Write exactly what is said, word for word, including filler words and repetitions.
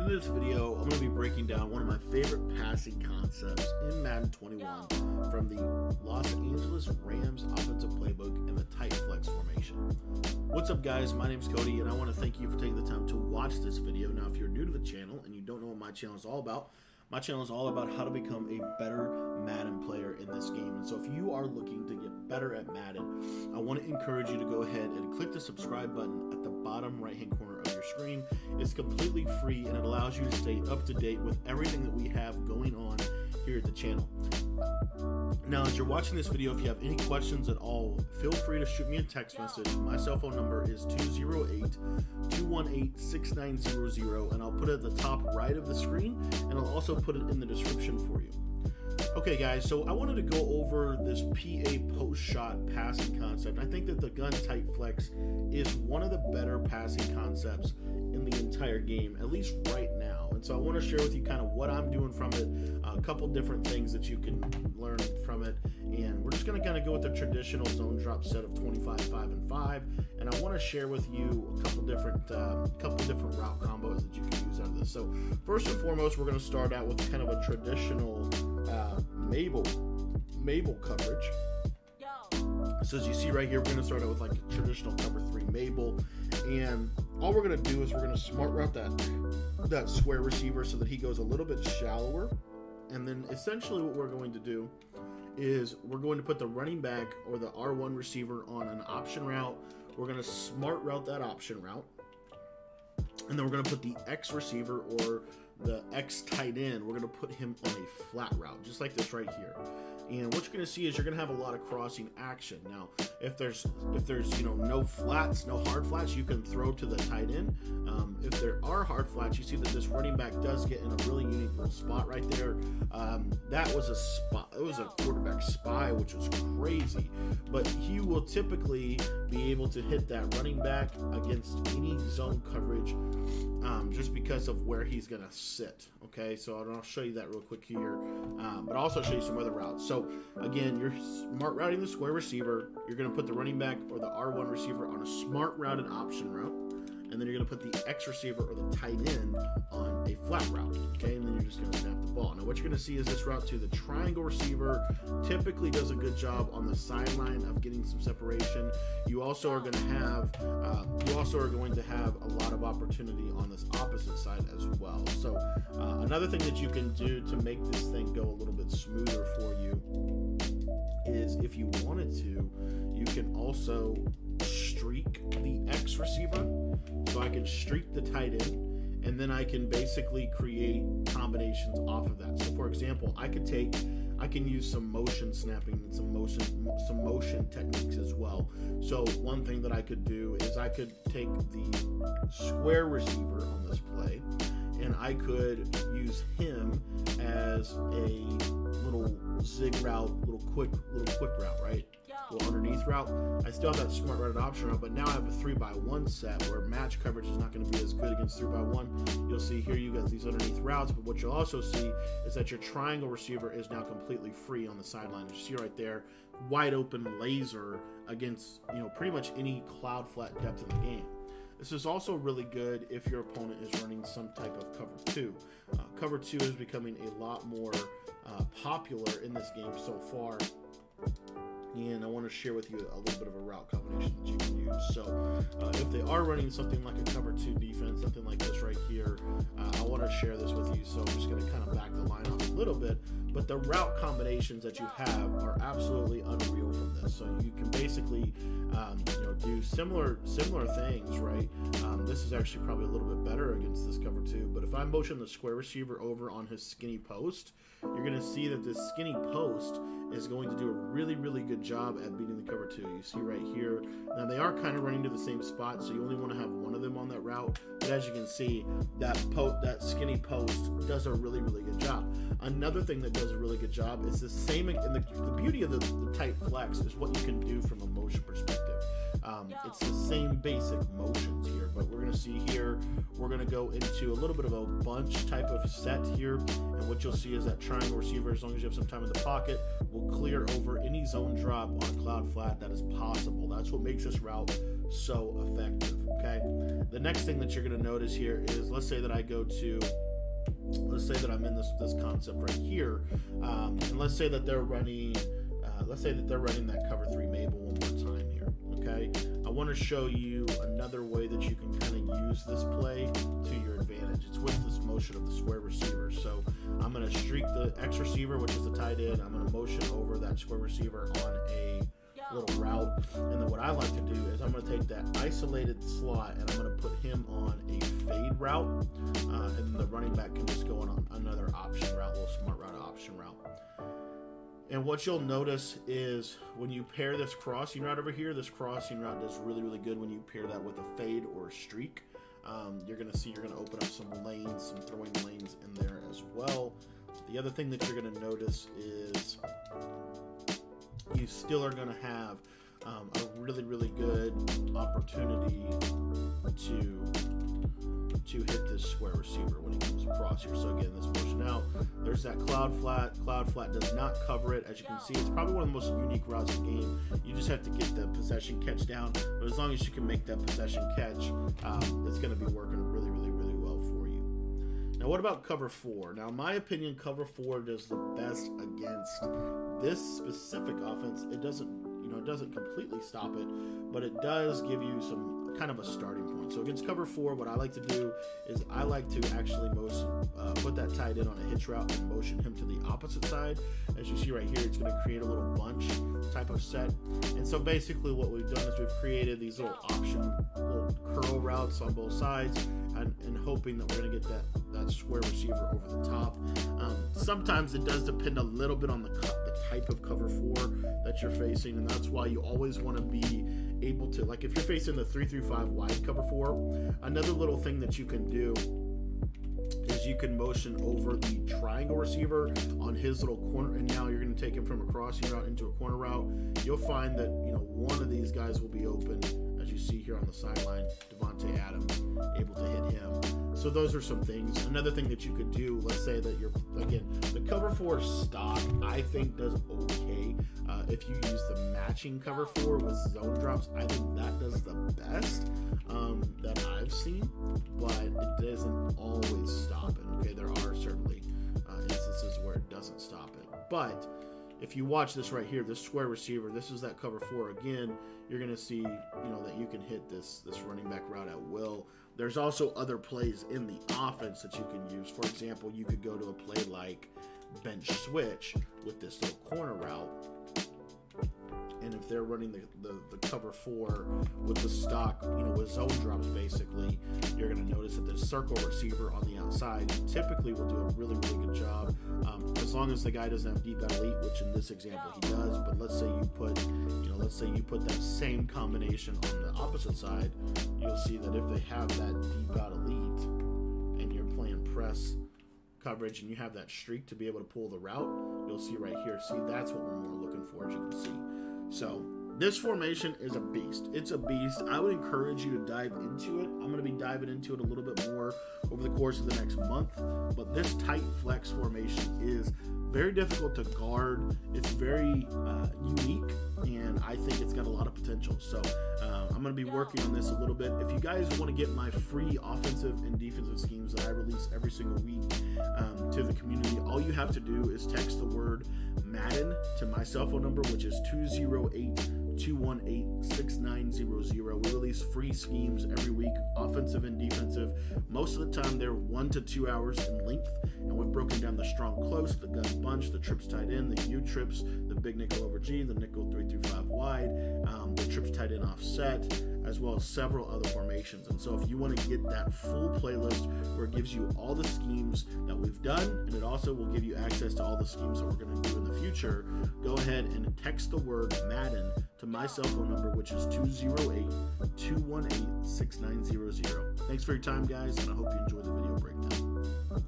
In this video, I'm going to be breaking down one of my favorite passing concepts in Madden twenty-one from the Los Angeles Rams offensive playbook in the tight flex formation. What's up guys, my name is Cody and I want to thank you for taking the time to watch this video. Now if you're new to the channel and you don't know what my channel is all about, my channel is all about how to become a better Madden player in this game. And so if you are looking to get better at Madden, I want to encourage you to go ahead and click the subscribe button at the bottom right hand corner of your screen. It's completely free and it allows you to stay up to date with everything that we have going on here at the channel. Now as you're watching this video, if you have any questions at all, feel free to shoot me a text message. My cell phone number is two zero eight, two one eight, six nine zero zero and I'll put it at the top right of the screen and I'll also put it in the description for you. Okay guys, so I wanted to go over this P A post-shot passing concept. I think that the gun tight flex is one of the better passing concepts in the entire game, at least right now. And so I want to share with you kind of what I'm doing from it, a couple different things that you can learn from it. And we're just going to kind of go with the traditional zone drop set of twenty-five, five, and five. And I want to share with you a couple different, uh, couple different route combos that you can use out of this. So first and foremost, we're going to start out with kind of a traditional uh, Mabel, Mabel coverage. So as you see right here, we're going to start out with like a traditional cover three Mabel, and all we're going to do is we're going to smart route that that square receiver so that he goes a little bit shallower. And then essentially what we're going to do is we're going to put the running back or the R one receiver on an option route. We're going to smart route that option route, and then we're going to put the X receiver or the X tight end, we're going to put him on a flat route, just like this right here. And what you're going to see is you're going to have a lot of crossing action. Now, if there's, if there's you know, no flats, no hard flats, you can throw to the tight end. Um, if there are hard flats, you see that this running back does get in a really unique little spot right there. Um, that was a spot, it was a quarterback spy, which was crazy. But he will typically be able to hit that running back against any zone coverage um, just because of where he's going to sit. Okay, so I'll show you that real quick here, um, but I'll also show you some other routes. So again, you're smart routing the square receiver, you're going to put the running back or the R one receiver on a smart routed option route, and then you're going to put the X receiver or the tight end on a flat route. Okay, and then you're just going to snap the ball. Now what you're going to see is this route to the triangle receiver typically does a good job on the sideline of getting some separation. You also are going to have uh, you also are going to have a lot of opportunity on this opposite side as well. So uh, another thing that you can do to make this thing go a little bit smoother for you is if you wanted to, you can also streak the X receiver. So I can streak the tight end, and then I can basically create combinations off of that. So for example, I could take, I can use some motion snapping and some motion, some motion techniques as well. So one thing that I could do is I could take the square receiver on this play, and I could use him as a little zig route, little quick, little quick route, right? Underneath route. I still have that smart routed option route, but now I have a three by one set where match coverage is not going to be as good against three by one. You'll see here you got these underneath routes, but what you'll also see is that your triangle receiver is now completely free on the sideline. You see right there, wide open laser against you know pretty much any cloud flat depth in the game. This is also really good if your opponent is running some type of cover two. Uh, cover two is becoming a lot more uh, popular in this game so far. And I want to share with you a little bit of a route combination that you can use. So uh, if they are running something like a cover two defense, something like this right here, uh, I want to share this with you. So I'm just going to kind of back the line up a little bit, but the route combinations that you have are absolutely unreal from this. So you can basically um, you know, do similar similar things, right? Um, this is actually probably a little bit better against this cover two, but if I motion the square receiver over on his skinny post, you're going to see that this skinny post is going to do a really, really good job at beating the cover two. You see right here, now they are kind of running to the same spot, so you only want to have one of them on that route, but as you can see, that po that skinny post does a really, really good job. Another thing that does a really good job is the same, and the, the beauty of the, the tight flex is what you can do from a motion perspective. Um, it's the same basic motions here, but we're going to see here, we're going to go into a little bit of a bunch type of set here, and what you'll see is that triangle receiver, as long as you have some time in the pocket, will clear over any zone drop on a cloud flat that is possible. That's what makes this route so effective, okay? The next thing that you're gonna notice here is, let's say that I go to, let's say that I'm in this, this concept right here, um, and let's say that they're running, uh, let's say that they're running that cover three Mabel one more time here, okay? I wanna show you another way that you can kind of use this play to your advantage. It's with this motion of the square receiver. So I'm gonna streak the X receiver, which is the tight end. I'm gonna motion over that square receiver on a little route, and then what I like to do is I'm going to take that isolated slot and I'm going to put him on a fade route, uh, and the running back can just go on another option route, little smart route, option route. And what you'll notice is when you pair this crossing route over here, this crossing route does really, really good when you pair that with a fade or a streak. Um, you're going to see you're going to open up some lanes, some throwing lanes in there as well. The other thing that you're going to notice is you still are going to have um, a really, really good opportunity to to hit this square receiver when it comes across here. So again, this motion out, there's that cloud flat. Cloud flat does not cover it. As you can see, it's probably one of the most unique routes in the game. You just have to get the possession catch down, but as long as you can make that possession catch, um, it's going to be working really, really, really well for you. Now, what about cover four? Now, in my opinion, cover four does the best against this specific offense. It doesn't, you know, it doesn't completely stop it, but it does give you some kind of a starting point. So against cover four, what I like to do is I like to actually most uh, put that tight end on a hitch route and motion him to the opposite side. As you see right here, it's going to create a little bunch type of set. And so basically, what we've done is we've created these little option, little curl routes on both sides, and, and hoping that we're going to get that that square receiver over the top. Um, sometimes it does depend a little bit on the cut. Type of cover four that you're facing, and that's why you always want to be able to, like if you're facing the three through five wide cover four, another little thing that you can do is you can motion over the triangle receiver on his little corner, and now you're going to take him from a crossing route into a corner route. You'll find that, you know, one of these guys will be open. As you see here on the sideline, Devontae Adams able to hit him. So those are some things. Another thing that you could do, let's say that you're, again, the cover four stock, I think does okay. Uh, if you use the matching cover four with zone drops, I think that does the best um, that I've seen, but it doesn't always stop it. Okay, there are certainly uh, instances where it doesn't stop it, but if you watch this right here, this square receiver, this is that cover four again. You're gonna see, you know, that you can hit this this running back route at will. There's also other plays in the offense that you can use. For example, you could go to a play like bench switch with this little corner route. And if they're running the, the, the cover four with the stock, you know, with zone drops basically, you're going to notice that the circle receiver on the outside typically will do a really, really good job. Um, as long as the guy doesn't have deep elite, which in this example he does, but let's say you put, you know, let's say you put that same combination on the opposite side, you'll see that if they have that deep out elite and you're playing press coverage and you have that streak to be able to pull the route, you'll see right here. See, that's what we're more looking for, as you can see. So this formation is a beast. It's a beast. I would encourage you to dive into it. I'm going to be diving into it a little bit more over the course of the next month. But this tight flex formation is very difficult to guard. It's very uh, unique, and I think it's got a lot of potential. So uh, I'm going to be working on this a little bit. If you guys want to get my free offensive and defensive schemes that I release every single week um, to the community, all you have to do is text the word Madden to my cell phone number, which is two zero eight, two one eight, six nine zero zero. We release free schemes every week, offensive and defensive. Most of the time they're one to two hours in length, and we've broken down the strong close, the gun bunch, the trips tight end, the U trips, the big nickel over G, the nickel three through five wide, um, the trips tight end offset, as well as several other formations. And so if you want to get that full playlist where it gives you all the schemes that we've done, and it also will give you access to all the schemes that we're going to do in the future, go ahead and text the word Madden to my cell phone number, which is two zero eight, two one eight, six nine zero zero. Thanks for your time, guys, and I hope you enjoy the video breakdown.